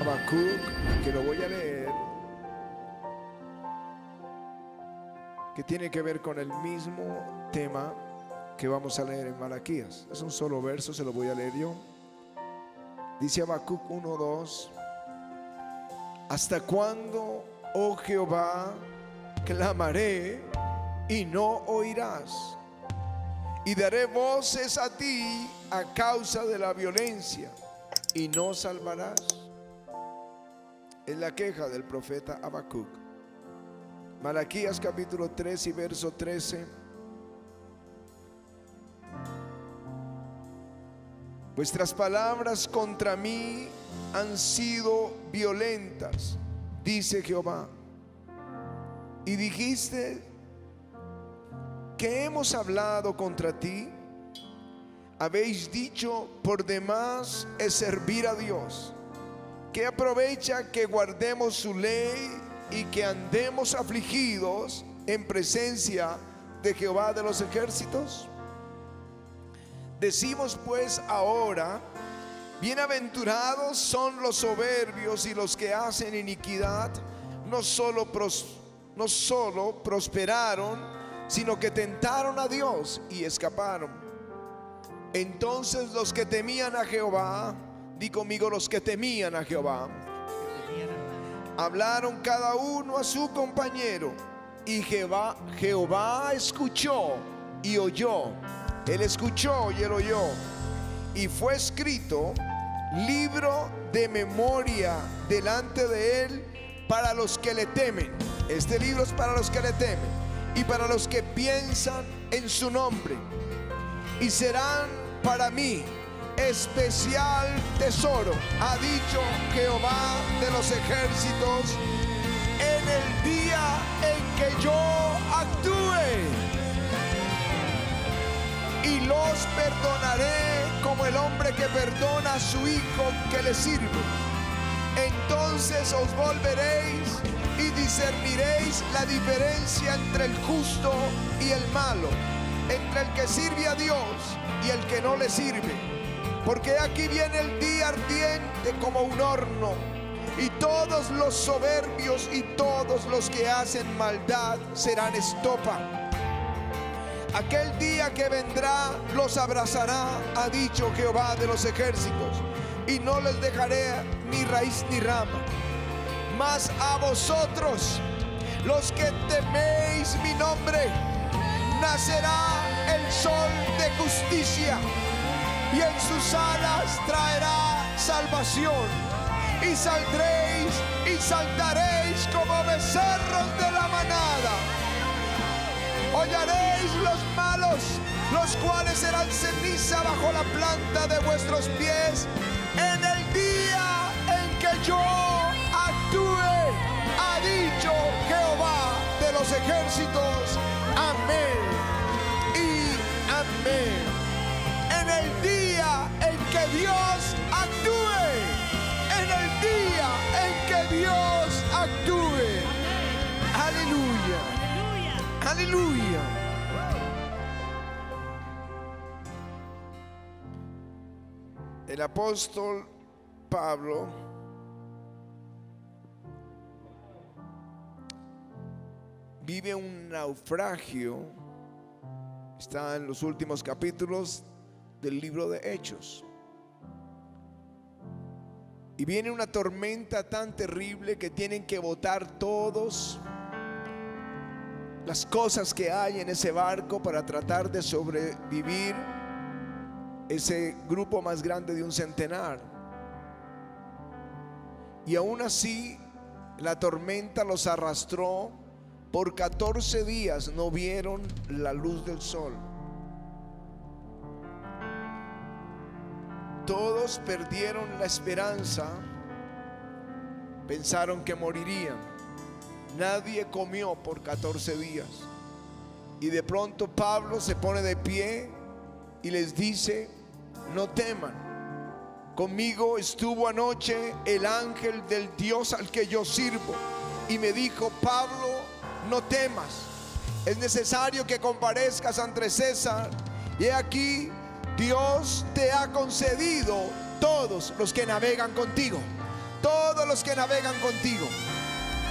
Habacuc, que lo voy a leer, que tiene que ver con el mismo tema que vamos a leer en Malaquías. Es un solo verso, se lo voy a leer yo. Dice Habacuc 1:2: ¿Hasta cuándo, oh Jehová, clamaré y no oirás? Y daré voces a ti a causa de la violencia, y no salvarás. Es la queja del profeta Habacuc. Malaquías capítulo 3 y verso 13: vuestras palabras contra mí han sido violentas, dice Jehová, y dijiste: ¿qué hemos hablado contra ti? Habéis dicho: por demás es servir a Dios. ¿Qué aprovecha que guardemos su ley y que andemos afligidos en presencia de Jehová de los ejércitos? Decimos pues ahora: bienaventurados son los soberbios y los que hacen iniquidad. No solo prosperaron, sino que tentaron a Dios y escaparon. Entonces los que temían a Jehová, di conmigo, los que temían a Jehová, hablaron cada uno a su compañero, y Jehová escuchó y oyó. Él escuchó y él oyó. Y fue escrito libro de memoria delante de él para los que le temen. Este libro es para los que le temen y para los que piensan en su nombre. Y serán para mí especial tesoro, ha dicho Jehová de los ejércitos, en el día en que yo actúe. Y los perdonaré como el hombre que perdona a su hijo que le sirve. Entonces os volveréis y discerniréis la diferencia entre el justo y el malo, entre el que sirve a Dios y el que no le sirve. Porque aquí viene el día ardiente como un horno, y todos los soberbios y todos los que hacen maldad serán estopa. Aquel día que vendrá los abrazará, ha dicho Jehová de los ejércitos, y no les dejaré ni raíz ni rama. Mas a vosotros, los que teméis mi nombre, nacerá el sol de justicia, y en sus alas traerá salvación. Y saldréis y saltaréis como becerros de la manada. Hollaréis los malos, los cuales serán ceniza bajo la planta de vuestros pies, en el día en que yo actúe, ha dicho Jehová de los ejércitos. Amén y amén. En el día en que Dios actúe, en el día en que Dios actúe. Aleluya, aleluya, aleluya. El apóstol Pablo vive un naufragio. Está en los últimos capítulos del libro de Hechos. Y viene una tormenta tan terrible que tienen que botar todas las cosas que hay en ese barco para tratar de sobrevivir ese grupo más grande de un centenar. Y aún así la tormenta los arrastró. Por 14 días no vieron la luz del sol. Todos perdieron la esperanza, pensaron que morirían. Nadie comió por 14 días. Y de pronto Pablo se pone de pie y les dice: no teman, conmigo estuvo anoche el ángel del Dios al que yo sirvo, y me dijo: Pablo, no temas, es necesario que comparezcas ante César, y he aquí Dios te ha concedido todos los que navegan contigo. todos los que navegan contigo.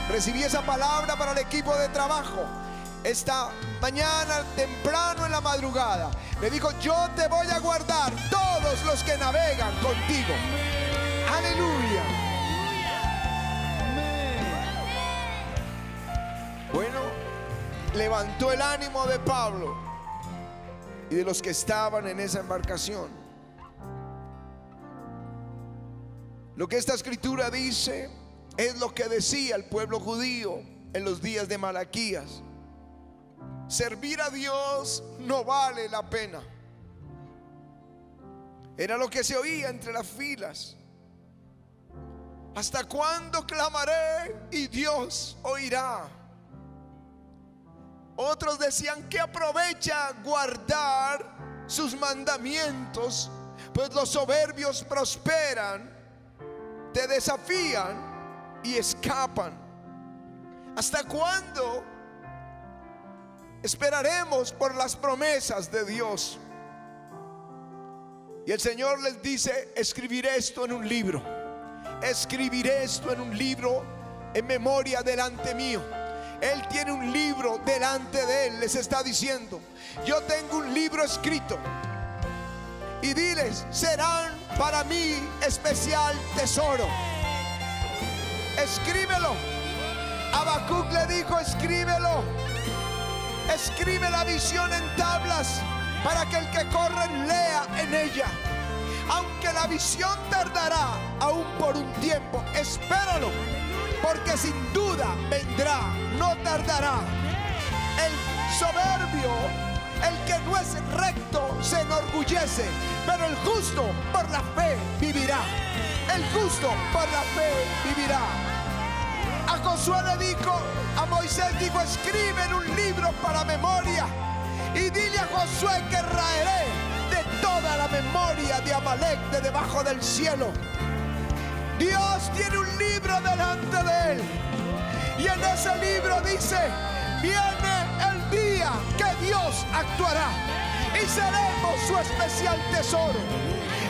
Recibí esa palabra para el equipo de trabajo esta mañana temprano en la madrugada. Me dijo: yo te voy a guardar todos los que navegan contigo. Aleluya. Bueno, levantó el ánimo de Pablo y de los que estaban en esa embarcación. Lo que esta escritura dice es lo que decía el pueblo judío en los días de Malaquías: servir a Dios no vale la pena. Era lo que se oía entre las filas. ¿Hasta cuándo clamaré y Dios oirá? Otros decían: que aprovecha guardar sus mandamientos, pues los soberbios prosperan, te desafían y escapan. ¿Hasta cuándo esperaremos por las promesas de Dios? Y el Señor les dice: escribiré esto en un libro, escribiré esto en un libro en memoria delante mío. Él tiene un libro delante de él. Les está diciendo: yo tengo un libro escrito. Y diles: serán para mí especial tesoro. Escríbelo. Habacuc le dijo: escríbelo. Escribe la visión en tablas para que el que corre lea en ella. Aunque la visión tardará aún por un tiempo, espéralo, porque sin duda vendrá, no tardará. El soberbio, el que no es recto, se enorgullece, pero el justo por la fe vivirá. El justo por la fe vivirá. A Josué le dijo, a Moisés dijo: escribe en un libro para memoria, y dile a Josué que raeré de toda la memoria de Amalek de debajo del cielo. Dios tiene un libro delante de él, y en ese libro dice: viene el día que Dios actuará y seremos su especial tesoro.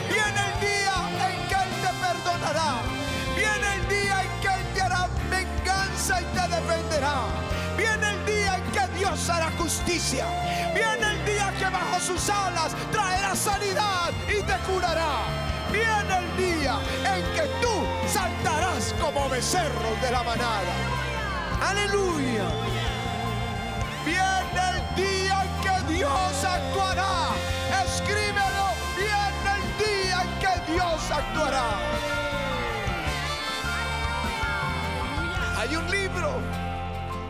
Viene el día en que él te perdonará. Viene el día en que él te hará venganza y te defenderá. Viene el día en que Dios hará justicia. Viene el día que bajo sus alas traerá sanidad y te curará. Viene el día en que tú saltarás como becerros de la manada. Aleluya. Viene el día en que Dios actuará. Escríbelo. Viene el día en que Dios actuará. Hay un libro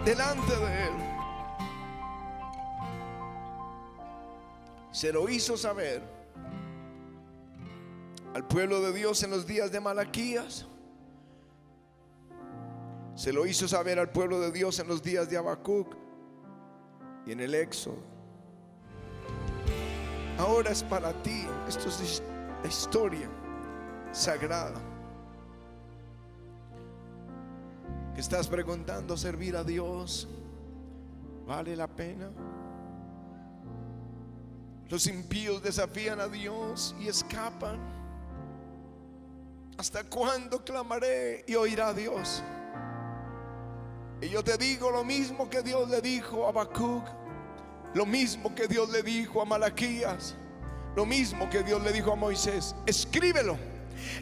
delante de él. Se lo hizo saber al pueblo de Dios en los días de Malaquías. Se lo hizo saber al pueblo de Dios en los días de Habacuc y en el Éxodo. Ahora es para ti. Esto es la historia sagrada. Estás preguntando: ¿servir a Dios vale la pena? Los impíos desafían a Dios y escapan. ¿Hasta cuándo clamaré y oirá Dios? Y yo te digo lo mismo que Dios le dijo a Habacuc, lo mismo que Dios le dijo a Malaquías, lo mismo que Dios le dijo a Moisés: escríbelo.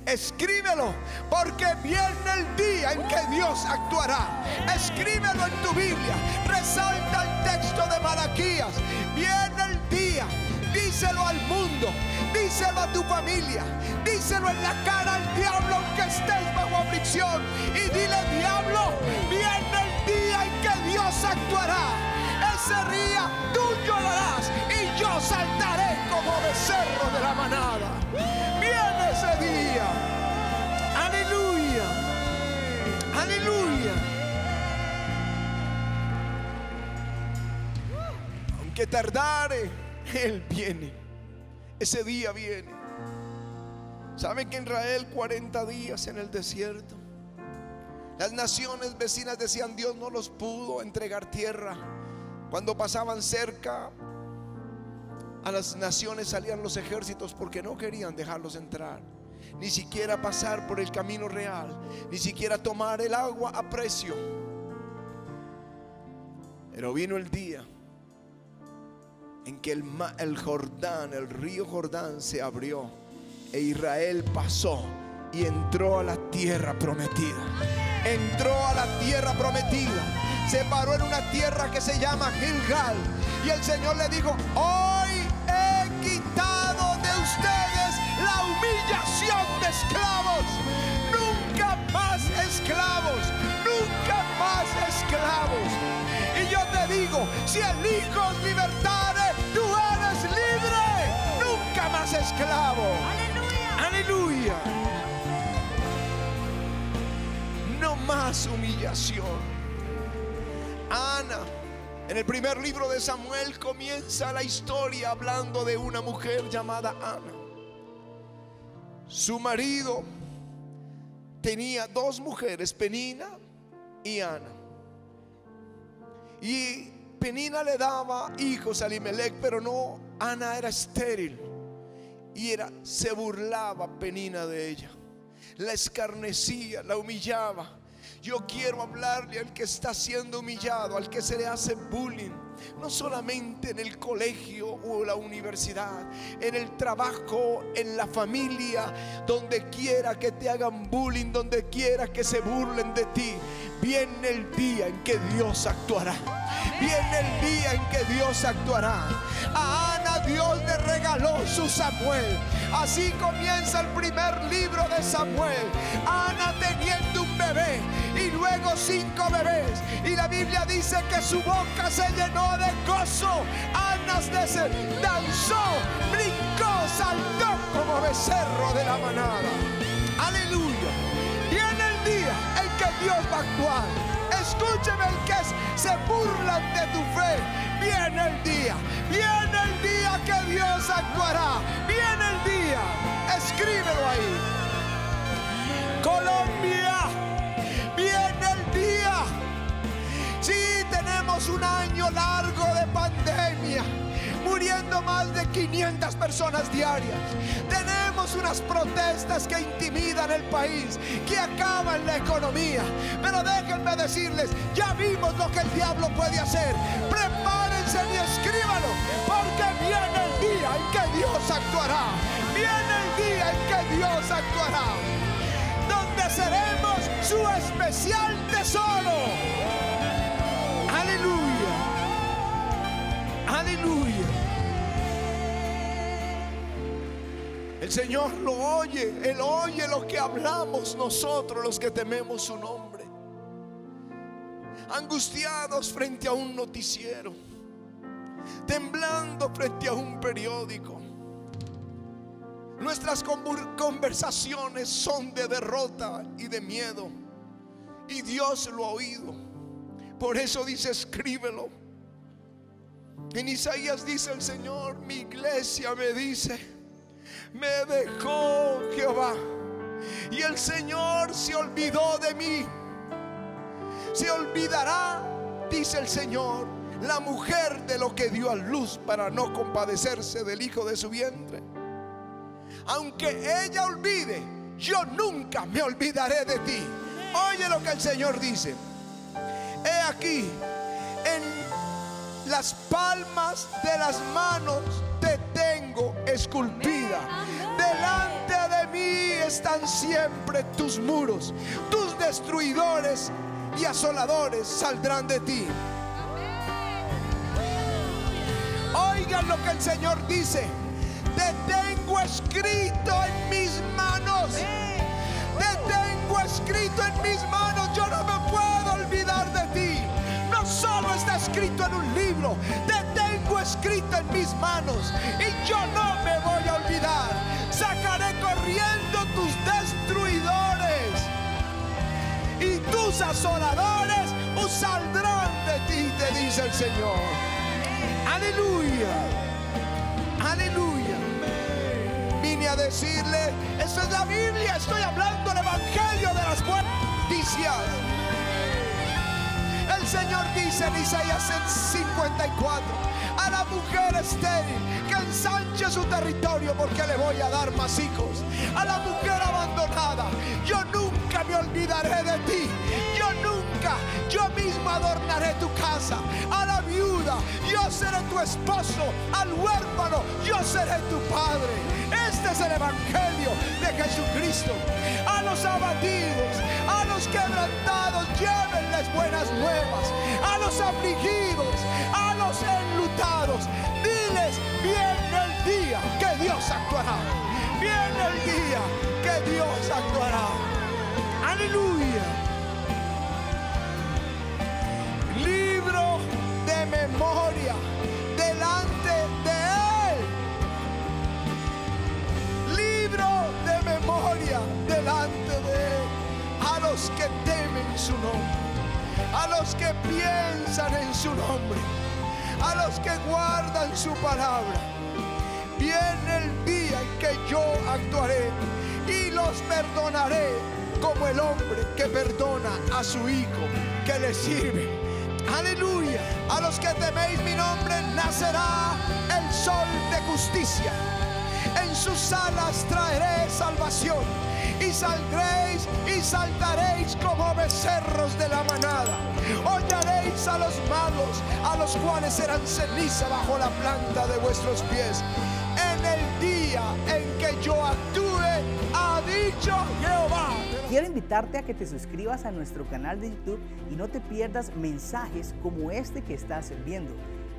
Escríbelo, porque viene el día en que Dios actuará. Escríbelo en tu Biblia. Resalta el texto de Malaquías. Viene el día. Díselo al mundo, díselo a tu familia, díselo en la cara al diablo, aunque estés bajo aflicción, y dile: diablo, viene el día en que Dios actuará. Ese día tú llorarás y yo saltaré como becerro de la manada. Ese día. Aleluya. Aleluya. Aunque tardare, él viene. Ese día viene. ¿Saben que en Israel 40 días en el desierto? Las naciones vecinas decían: Dios no los pudo entregar tierra. Cuando pasaban cerca a las naciones salían los ejércitos porque no querían dejarlos entrar. ni siquiera pasar por el camino real, ni siquiera tomar el agua a precio. Pero vino el día en que el río Jordán se abrió e Israel pasó y entró a la tierra prometida. Entró a la tierra prometida, se paró en una tierra que se llama Gilgal, y el Señor le dijo: hoy he quitado de ustedes la humillación de esclavos. Nunca más esclavos, nunca más esclavos. Y yo te digo, si el Hijo os libertare, tú eres libre, nunca más esclavo. Aleluya, aleluya. No más humillación. Ana, en el primer libro de Samuel, comienza la historia hablando de una mujer llamada Ana. Su marido tenía dos mujeres, Penina y Ana, y Penina le daba hijos a Amalek, pero no, Ana era estéril, y se burlaba Penina de ella, la escarnecía, la humillaba. Yo quiero hablarle al que está siendo humillado, al que se le hace bullying, no solamente en el colegio o la universidad, en el trabajo, en la familia, donde quiera que te hagan bullying, donde quiera que se burlen de ti. Viene el día en que Dios actuará. Viene el día en que Dios actuará. A Ana Dios le regaló su Samuel. Así comienza el primer libro de Samuel. Ana teniendo un bebé y luego 5 bebés. Y la Biblia dice que su boca se llenó de gozo. Ana se danzó, brincó, saltó como becerro de la manada. Aleluya. Y en el día en que Dios va a actuar, escúcheme, el que se burlan de tu fe, viene el día que Dios actuará. Viene el día, escríbelo ahí, Colombia. Sí, tenemos un año largo de pandemia, muriendo más de 500 personas diarias. Tenemos unas protestas que intimidan el país, que acaban la economía. Pero déjenme decirles, ya vimos lo que el diablo puede hacer. Prepárense y escríbalo, porque viene el día en que Dios actuará. Viene el día en que Dios actuará, donde seremos su especial tesoro. Aleluya, aleluya. El Señor lo oye, Él oye lo que hablamos nosotros, los que tememos su nombre, angustiados frente a un noticiero, temblando frente a un periódico. Nuestras conversaciones son de derrota y de miedo, y Dios lo ha oído. Por eso dice: escríbelo. En Isaías dice el Señor: mi iglesia me dice, me dejó Jehová, y el Señor se olvidó de mí. Se olvidará, dice el Señor, la mujer de lo que dio a luz, para no compadecerse del hijo de su vientre. Aunque ella olvide, yo nunca me olvidaré de ti. Oye lo que el Señor dice: he aquí, en las palmas de las manos te tengo esculpida. Delante de mí están siempre tus muros. Tus destruidores y asoladores saldrán de ti. Oigan lo que el Señor dice: te tengo escrito en mis manos. Te tengo escrito en mis manos. Yo no me puedo olvidar de ti. No solo está escrito en un libro, te tengo escrito en mis manos, y yo no me voy a olvidar. Sacaré corriendo tus destruidores, y tus asoladores saldrán de ti, te dice el Señor. Aleluya, aleluya. Vine a decirle, esto es la Biblia, estoy hablando del evangelio de las buenas noticias. El Señor dice en Isaías 54: a la mujer estéril que ensanche su territorio, porque le voy a dar más hijos. A la mujer me olvidaré de ti. Yo nunca, yo mismo adornaré tu casa. A la viuda yo seré tu esposo, al huérfano yo seré tu padre. Este es el evangelio de Jesucristo. A los abatidos, a los quebrantados, llévenles buenas nuevas. A los afligidos, a los enlutados, diles: viene el día que Dios actuará. Viene el día que Dios actuará. Aleluya. Libro de memoria delante de Él. Libro de memoria delante de Él. A los que temen su nombre, a los que piensan en su nombre, a los que guardan su palabra. Viene el día en que yo actuaré y los perdonaré como el hombre que perdona a su hijo que le sirve. Aleluya. A los que teméis mi nombre nacerá el sol de justicia. En sus alas traeré salvación, y saldréis y saltaréis como becerros de la manada. Hollaréis a los malos, a los cuales serán ceniza bajo la planta de vuestros pies. En el día en que yo actúe, ha dicho Jehová. Quiero invitarte a que te suscribas a nuestro canal de YouTube y no te pierdas mensajes como este que estás viendo.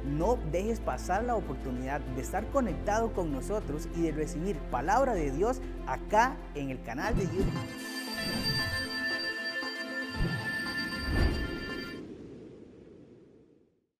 No dejes pasar la oportunidad de estar conectado con nosotros y de recibir palabra de Dios acá en el canal de YouTube.